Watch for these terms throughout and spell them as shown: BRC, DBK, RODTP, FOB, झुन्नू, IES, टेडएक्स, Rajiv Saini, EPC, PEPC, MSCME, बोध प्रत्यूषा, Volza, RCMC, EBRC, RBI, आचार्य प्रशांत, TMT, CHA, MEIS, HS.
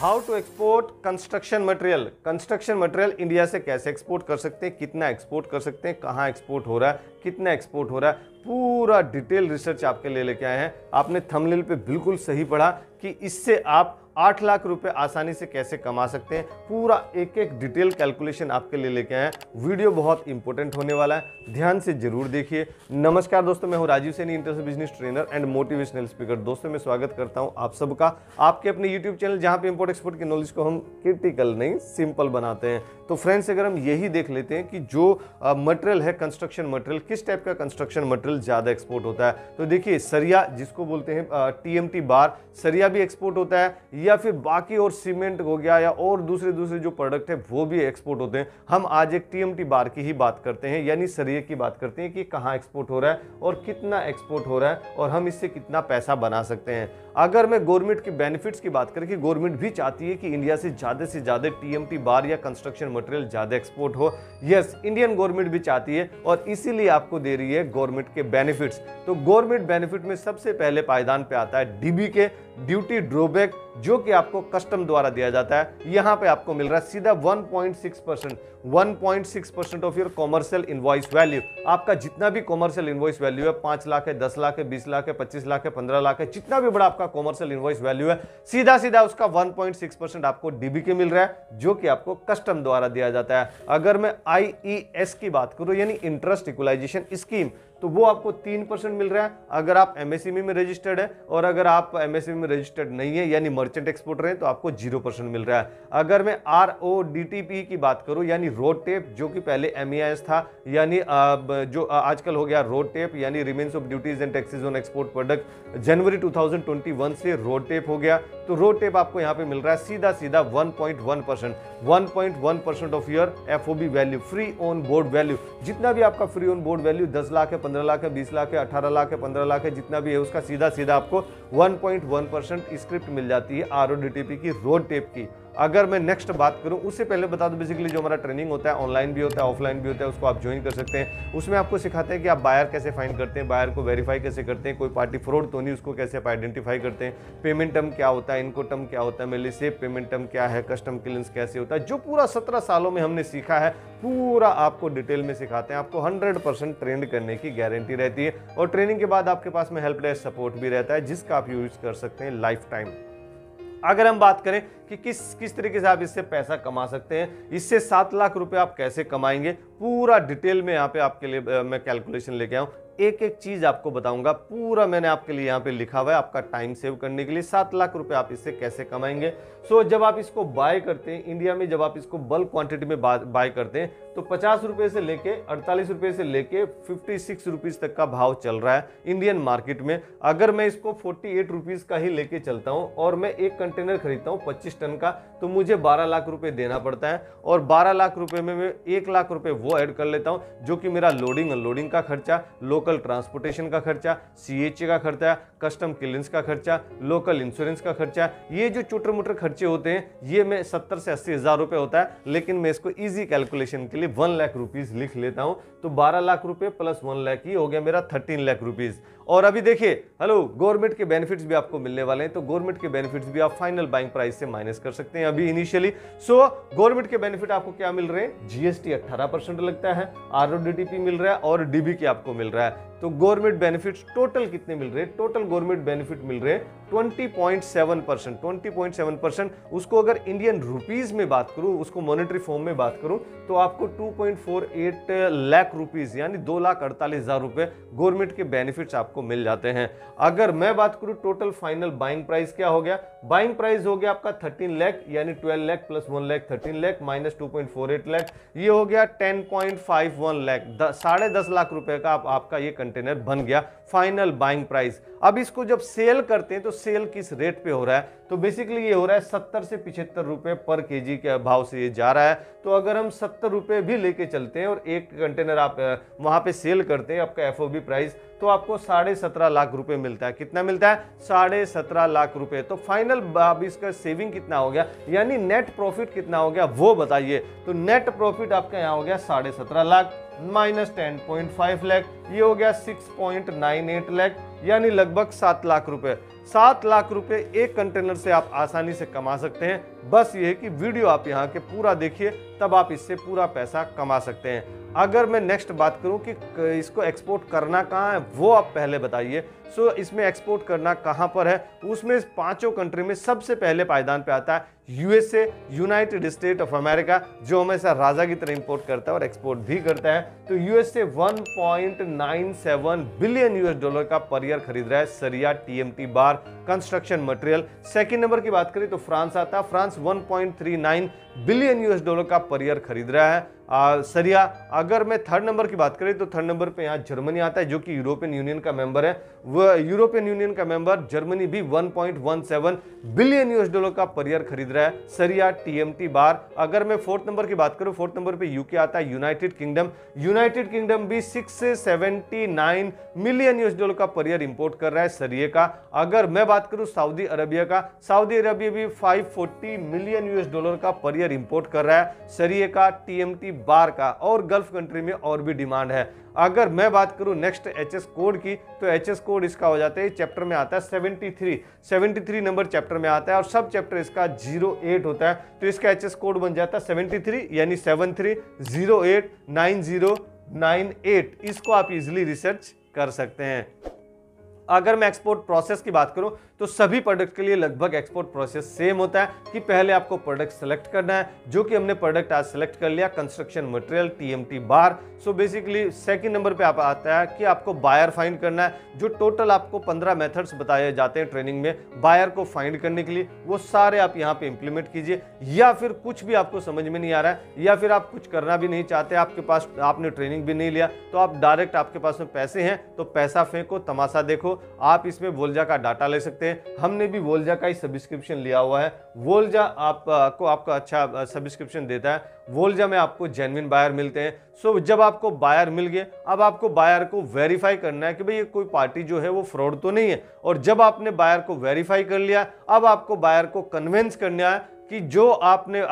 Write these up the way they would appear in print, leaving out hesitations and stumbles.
How to export construction material. Construction material India से कैसे export कर सकते हैं, कितना एक्सपोर्ट कर सकते हैं, कहाँ एक्सपोर्ट हो रहा है, कितना एक्सपोर्ट हो रहा है, पूरा डिटेल रिसर्च आपके लिए लेके आए हैं। आपने थंबनेल पे बिल्कुल सही पढ़ा कि इससे आप 8 लाख रुपए आसानी से कैसे कमा सकते हैं, पूरा एक एक डिटेल कैलकुलेशन आपके लिए लेके आए हैं। वीडियो बहुत इंपॉर्टेंट होने वाला है, ध्यान से जरूर देखिए। नमस्कार दोस्तों, मैं हूं Rajiv Saini, international business trainer and motivational speaker. दोस्तों मैं स्वागत करता हूं आप सबका आपके अपने यूट्यूब चैनल, जहां पे इंपोर्ट एक्सपोर्ट की नॉलेज को हम क्रिटिकल नहीं सिंपल बनाते हैं। तो फ्रेंड्स, अगर हम यही देख लेते हैं कि जो मटेरियल है कंस्ट्रक्शन मटेरियल, किस टाइप का कंस्ट्रक्शन मटेरियल ज़्यादा एक्सपोर्ट होता है, तो देखिए सरिया जिसको बोलते हैं TMT बार, सरिया भी एक्सपोर्ट होता है, या फिर बाकी और सीमेंट हो गया या और दूसरे जो प्रोडक्ट है वो भी एक्सपोर्ट होते हैं। हम आज एक TMT बार की ही बात करते हैं, यानी सरिया की बात करते हैं कि कहाँ एक्सपोर्ट हो रहा है और कितना एक्सपोर्ट हो रहा है और हम इससे कितना पैसा बना सकते हैं। अगर मैं गवर्नमेंट के बेनिफिट्स की बात करें कि गवर्नमेंट भी चाहती है कि इंडिया से ज़्यादा TMT बार या कंस्ट्रक्शन मटेरियल ज़्यादा एक्सपोर्ट हो। यस, इंडियन गवर्नमेंट भी चाहती है और इसीलिए आपको दे रही है गवर्नमेंट के बेनिफिट्स। तो गवर्नमेंट बेनिफिट में सबसे पहले पायदान पे आता है DBK, ड्यूटी ड्रॉबैक, जो कि आपको कस्टम द्वारा दिया जाता है। यहाँ पे आपको मिल रहा है सीधा 1.6% of your commercial invoice value. आपका जितना भी कॉमर्शियल इनवॉइस वैल्यू है, 5 लाख है, 10 लाख है, 20 लाख है, 25 लाख है, 15 लाख है, जितना भी बड़ा आपका कॉमर्शियल इनवॉइस वैल्यू है, सीधा उसका 1.6% आपको DBK मिल रहा है, जो कि आपको कस्टम द्वारा दिया जाता है। अगर मैं IES की बात करूँ, यानी इंटरेस्ट इक्वलाइजेशन स्कीम, तो वो आपको 3% मिल रहा है अगर आप MSCME में रजिस्टर्ड है, और अगर आप MSCME में रजिस्टर्ड नहीं है यानी मर्चेंट एक्सपोर्टर हैं तो आपको 0% मिल रहा है। अगर मैं RODTP की बात करूं, यानी रोड टेप, जो कि पहले MEIS था, यानी जो आजकल हो गया रोड टेप, यानी remission of duties and taxes on export product, जनवरी 2021 से रोड टेप हो गया। तो रोड टेप आपको यहाँ पे मिल रहा है सीधा 1.1% of your FOB value, free on board value. जितना भी आपका free on board value 10 lakh है, 15 लाख है, 20 लाख है, 18 लाख है, 15 लाख है, जितना भी है उसका सीधा आपको 1.1% स्क्रिप्ट मिल जाती है RODTP की, रोड टेप की। अगर मैं नेक्स्ट बात करूं, उससे पहले बता दूं, बेसिकली जो हमारा ट्रेनिंग होता है ऑनलाइन भी होता है ऑफलाइन भी होता है, उसको आप ज्वाइन कर सकते हैं। उसमें आपको सिखाते हैं कि आप बायर कैसे फाइंड करते हैं, बायर को वेरीफाई कैसे करते हैं, कोई पार्टी फ्रॉड तो नहीं, उसको कैसे आप आइडेंटिफाई करते हैं, पेमेंट टर्म क्या होता है, इनको टर्म क्या होता है, मेरे से पेमेंट टर्म क्या है, कस्टम क्लियरेंस कैसे होता है, जो पूरा 17 सालों में हमने सीखा है पूरा आपको डिटेल में सिखाते हैं। आपको 100% ट्रेंड करने की गारंटी रहती है, और ट्रेनिंग के बाद आपके पास में हेल्प डेस्क सपोर्ट भी रहता है, जिसका आप यूज कर सकते हैं लाइफ टाइम। अगर हम बात करें कि किस तरीके से आप इससे पैसा कमा सकते हैं, इससे 7 लाख रुपए आप कैसे कमाएंगे, पूरा डिटेल में यहाँ पे आपके लिए मैं कैलकुलेशन लेके आऊँ, एक एक चीज़ आपको बताऊंगा। पूरा मैंने आपके लिए यहाँ पे लिखा हुआ है आपका टाइम सेव करने के लिए। 7 लाख रुपए आप इससे कैसे कमाएंगे। सो जब आप इसको बाय करते हैं इंडिया में, जब आप इसको बल्क क्वांटिटी में बाय करते हैं, तो 50 रुपये से लेके 48 रुपये से लेके 56 रुपीज़ तक का भाव चल रहा है इंडियन मार्केट में। अगर मैं इसको 48 रुपीज़ का ही लेके चलता हूँ और मैं एक कंटेनर खरीदता हूँ 25 टन का, तो मुझे 12 लाख रुपये देना पड़ता है, और 12 लाख रुपये में मैं 1 लाख रुपये वो ऐड कर लेता हूँ, जो कि मेरा लोडिंग अनलोडिंग का खर्चा, लोकल ट्रांसपोर्टेशन का खर्चा, CHA का खर्चा, कस्टम क्लियरेंस का खर्चा, लोकल इंश्योरेंस का खर्चा, ये जो छोटे मोटे खर्चे होते हैं, ये मैं 70 से 80 हज़ार रुपये होता है, लेकिन मैं इसको ईजी कैलकुलेशन के लिए 1 लाख रुपीस लिख लेता हूं। तो 12 लाख रुपए प्लस 1 लाख ही हो गया मेरा 13 लाख रुपीस। और अभी देखिए, हेलो, गवर्नमेंट के बेनिफिट्स भी आपको मिलने वाले हैं, तो गवर्नमेंट के बेनिफिट्स भी आप फाइनल बाइंग प्राइस से माइनस कर सकते हैं अभी इनिशियली। सो गवर्नमेंट के बेनिफिट आपको क्या मिल रहे हैं, GST 18% लगता है, RODTP मिल रहा है और DBK आपको मिल रहा है। तो गवर्नमेंट बेनिफिट्स टोटल कितने मिल रहे हैं, टोटल गवर्नमेंट बेनिफिट मिल रहे हैं 20.7%। उसको अगर इंडियन रुपीस में बात करूं, उसको मॉनेटरी फॉर्म में बात करूं, तो आपको 2.48 लाख रुपीस यानी 2,48,000 रुपए गवर्नमेंट के बेनिफिट्स आपको मिल जाते हैं। अगर मैं बात करूं टोटल फाइनल बाइंग प्राइस क्या हो गया, बाइंग प्राइस हो गया आपका 13 लाख, यानी 12 लाख प्लस 1 लाख 13 लाख माइनस 2.48 लाख, ये हो गया 10.51 लाख, 10.5 लाख रुपए का आपका ये कंटेनर बन गया फाइनल बाइंग प्राइस। अब इसको जब सेल करते हैं तो सेल किस रेट पे हो रहा है, तो बेसिकली ये हो रहा है 70 से 75 रुपए पर केजी के भाव से ये जा रहा है। तो अगर हम 70 रुपए भी लेके चलते हैं और एक कंटेनर आप वहां पे सेल करते हैं आपका FOB प्राइस, तो आपको 17.5 लाख रुपए मिलता है। कितना मिलता है, 17.5 लाख रुपए। तो फाइनल अब इसका सेविंग कितना हो गया, यानी नेट प्रॉफिट कितना हो गया वो बताइए। तो नेट प्रॉफिट आपका यहाँ हो गया 17.5 लाख माइनस 10.5 लाख ये हो गया 6.98 लाख यानी लगभग 7 लाख रुपए। 7 लाख रुपए एक कंटेनर से आप आसानी से कमा सकते हैं। बस ये है कि वीडियो आप यहाँ के पूरा देखिए तब आप इससे पूरा पैसा कमा सकते हैं। अगर मैं नेक्स्ट बात करूं कि इसको एक्सपोर्ट करना कहाँ है वो आप पहले बताइए। सो इसमें एक्सपोर्ट करना कहाँ पर है, उसमें पांचों कंट्री में सबसे पहले पायदान पे आता है USA, United State of America, जो हमेशा राजा की तरह इंपोर्ट करता है और एक्सपोर्ट भी करता है। तो USA 1.97 बिलियन यूएस डॉलर का पर ईयर खरीद रहा है सरिया TMT bar construction material. Second number की बात करें तो फ्रांस आता है, फ्रांस 1.39 बिलियन यूएस डॉलर का पर ईयर खरीद रहा है सरिया। अगर मैं थर्ड नंबर की बात करें तो थर्ड नंबर पे यहाँ जर्मनी आता है जो कि यूरोपियन यूनियन का मेंबर है। वह यूरोपियन यूनियन का मेंबर जर्मनी भी 1.17 बिलियन यूएस डॉलर का पर ईयर खरीद रहा है सरिया TMT बार। अगर मैं फोर्थ नंबर की बात करूँ, फोर्थ नंबर पे यूके आता है यूनाइटेड किंगडम। यूनाइटेड किंगडम भी 679 मिलियन यूएस डॉलर का पर ईयर इंपोर्ट कर रहा है सरिये का। अगर मैं बात करूँ सऊदी अरबिया का, सऊदी अरबिया भी 540 मिलियन यूएस डॉलर का पर ईयर इंपोर्ट कर रहा है सरिये का TMT बार का। और गल्फ कंट्री में और भी डिमांड है। अगर मैं बात करूं नेक्स्ट HS कोड की, तो HS कोड इसका हो जाता है चैप्टर में आता है 73 नंबर चैप्टर में आता है और सब चैप्टर इसका 08 होता है। तो इसका HS कोड बन जाता है 73 यानी 73089098। इसको आप इजिली रिसर्च कर सकते हैं। अगर मैं एक्सपोर्ट प्रोसेस की बात करूं तो सभी प्रोडक्ट के लिए लगभग एक्सपोर्ट प्रोसेस सेम होता है कि पहले आपको प्रोडक्ट सेलेक्ट करना है, जो कि हमने प्रोडक्ट आज सेलेक्ट कर लिया construction material TMT bar. So basically second number पे आप आता है कि आपको बायर फाइंड करना है, जो टोटल आपको 15 मेथड्स बताए जाते हैं ट्रेनिंग में बायर को फाइंड करने के लिए। वो सारे आप यहाँ पे इम्प्लीमेंट कीजिए, या फिर कुछ भी आपको समझ में नहीं आ रहा है या फिर आप कुछ करना भी नहीं चाहते, आपके पास आपने ट्रेनिंग भी नहीं लिया, तो आप डायरेक्ट आपके पास में पैसे हैं तो पैसा फेंको तमाशा देखो। आप इसमें वोल्जा का डाटा ले सकते हैं, हमने भी वोल्जा का ही सब्सक्रिप्शन लिया हुआ है। वोल्जा आपको आपका अच्छा सब्सक्रिप्शन देता है। वोल्जा में आपको जेन्युइन बायर मिलते हैं। सो जब आपको बायर मिल गए, अब आपको बायर को वेरीफाई करना है कि भाई ये कोई पार्टी जो है वो फ्रॉड तो नहीं है। और जब आपने बायर को वेरीफाई कर लिया, अब आपको बायर को कन्विंस करना है कि जो आपने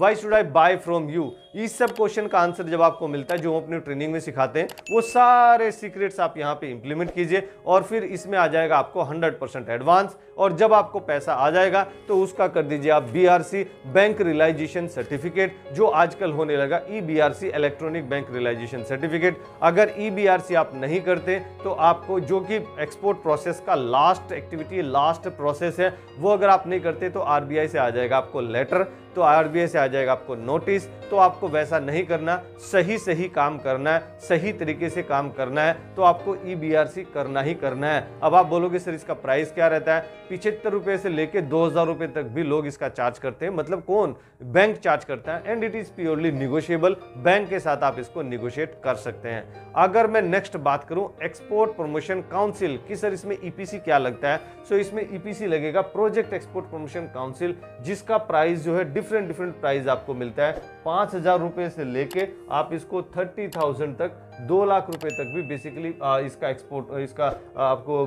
why should I buy from you, इस सब क्वेश्चन का आंसर जब आपको मिलता है जो हम अपनी ट्रेनिंग में सिखाते हैं, वो सारे सीक्रेट्स आप यहाँ पे इंप्लीमेंट कीजिए और फिर इसमें आ जाएगा आपको 100% एडवांस। और जब आपको पैसा आ जाएगा तो उसका कर दीजिए आप BRC बैंक रियलाइजेशन सर्टिफिकेट, जो आजकल होने लगा EBRC electronic bank realisation certificate. अगर EBRC आप नहीं करते तो आपको, जो कि एक्सपोर्ट प्रोसेस का लास्ट एक्टिविटी लास्ट प्रोसेस है, वो अगर आप नहीं करते तो RBI से आ जाएगा आपको लेटर, तो RBI से आ जाएगा आपको नोटिस। तो आपको वैसा नहीं करना, सही काम करना है, सही तरीके से काम करना है, तो आपको EBRC करना ही करना है। अब आप बोलोगे सर इसका प्राइस क्या रहता है? 75 रुपये से लेके 2000 रुपये तक भी लोग इसका चार्ज करते हैं, मतलब कौन? बैंक चार्ज करता है। And it is purely negotiable, bank के साथ आप इसको निगोशिएट कर सकते हैं। अगर मैं नेक्स्ट बात करूं एक्सपोर्ट प्रमोशन काउंसिल की, सर इसमें EPC क्या लगता है? सो इसमें EPC लगेगा, प्रोजेक्ट एक्सपोर्ट प्रमोशन काउंसिल, जिसका प्राइस जो है डिफरेंट प्राइस आपको मिलता है। 5000 रुपये से लेके आप इसको 30,000 तक, 2 लाख रुपए तक भी बेसिकली इसका एक्सपोर्ट इसका आपको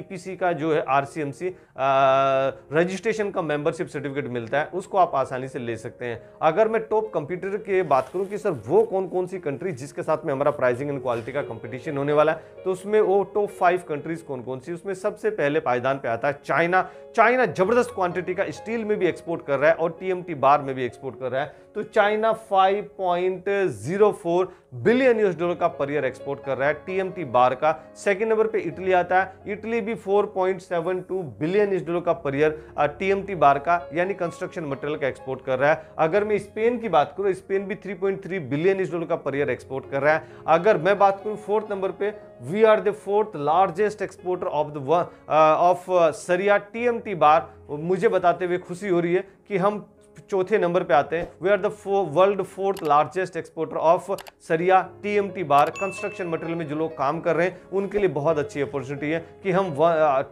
EPC का जो है RCMC रजिस्ट्रेशन का मेंबरशिप सर्टिफिकेट मिलता है, उसको आप आसानी से ले सकते हैं। अगर मैं टॉप कंप्यूटर की बात करूं कि सर वो कौन कौन सी कंट्री जिसके साथ में हमारा प्राइसिंग एंड क्वालिटी का कंपटीशन होने वाला है, तो उसमें वो टॉप 5 कंट्रीज कौन कौन सी, उसमें सबसे पहले पायदान पे आता है चाइना। चाइना जबरदस्त क्वांटिटी का स्टील में भी एक्सपोर्ट कर रहा है और TMT बार में भी एक्सपोर्ट कर रहा है। तो चाइना 5.04 बिलियन यूएस डॉलर का पर ईयर एक्सपोर्ट कर रहा है TMT बार का। सेकंड नंबर पे इटली आता है, इटली भी 4.72 बिलियन यूएस डॉलर का पर ईयर TMT बार का यानी कंस्ट्रक्शन मटेरियल का एक्सपोर्ट कर रहा है। अगर मैं स्पेन की बात करूं, स्पेन भी 3.3 बिलियन यूएस डॉलर का पर ईयर एक्सपोर्ट कर रहा है। अगर मैं बात करूं फोर्थ नंबर पे, we are the fourth largest exporter of सरिया TMT बार। मुझे बताते हुए खुशी हो रही है कि हम चौथे नंबर पे आते हैं। We are the world fourth largest exporter of सरिया TMT बार। कंस्ट्रक्शन मटेरियल में जो लोग काम कर रहे हैं उनके लिए बहुत अच्छी अपॉर्चुनिटी है कि हम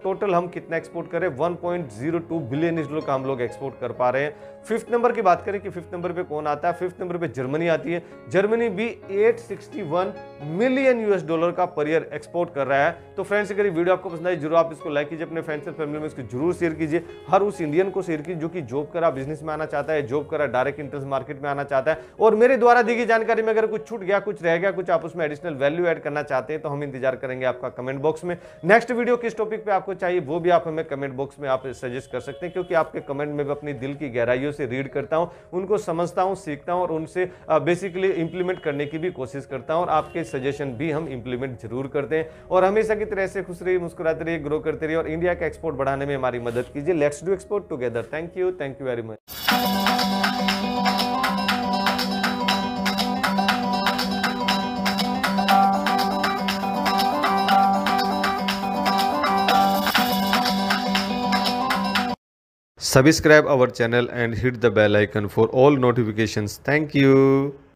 टोटल हम कितना एक्सपोर्ट करें, 1.02 बिलियन डॉलर का हम लोग एक्सपोर्ट कर पा रहे हैं। फिफ्थ नंबर की बात करें कि फिफ्थ नंबर पे कौन आता है, फिफ्थ नंबर पे जर्मनी आती है। जर्मनी भी 861 मिलियन यूएस डॉलर का पर ईयर एक्सपोर्ट कर रहा है। तो फ्रेंड्स अगर ये वीडियो आपको पसंद आई जरूर आप इसको लाइक कीजिए, अपने फ्रेंड्स और फैमिली में इसको जरूर शेयर कीजिए। हर उस इंडियन को शेयर कीजिए जो कि जॉब करा, बिजनेस में आना चाहता चाहता है, जॉब कर रहा है, डायरेक्ट इंटरेस्ट मार्केट में आना चाहता है और मेरे द्वारा दी गई जानकारी में अगर कुछ छूट गया, कुछ रह गया, कुछ आप उसमें एडिशनल वैल्यू ऐड करना चाहते हैं तो हम इंतजार करेंगे आपका कमेंट बॉक्स में। नेक्स्ट वीडियो किस टॉपिक पे आपको चाहिए वो भी आप हमें कमेंट बॉक्स में आप सजेस्ट कर सकते हैं, क्योंकि आपके कमेंट में अपनी दिल की गहराइयों से रीड करता हूँ, उनको समझता हूँ, सीखता हूँ और उनसे बेसिकली इंप्लीमेंट करने की भी कोशिश करता हूँ और आपके सजेशन भी हम इंप्लीमेंट जरूर करते हैं। और हमेशा की तरह से खुश रहिए, मुस्कुराते रहिए, ग्रो करते रहिए और इंडिया का एक्सपोर्ट बढ़ाने में हमारी मदद कीजिए। Let's do export together. Thank you very much. Subscribe our channel and hit the bell icon for all notifications. Thank you.